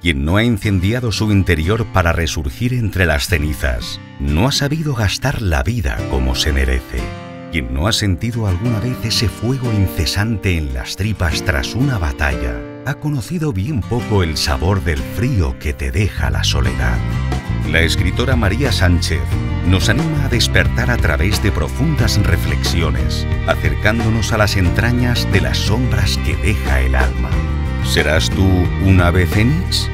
quien no ha incendiado su interior para resurgir entre las cenizas, no ha sabido gastar la vida como se merece, quien no ha sentido alguna vez ese fuego incesante en las tripas tras una batalla, ha conocido bien poco el sabor del frío que te deja la soledad. La escritora María Sánchez nos anima a despertar a través de profundas reflexiones, acercándonos a las entrañas de las sombras que deja el alma. ¿Serás tú un ave fénix?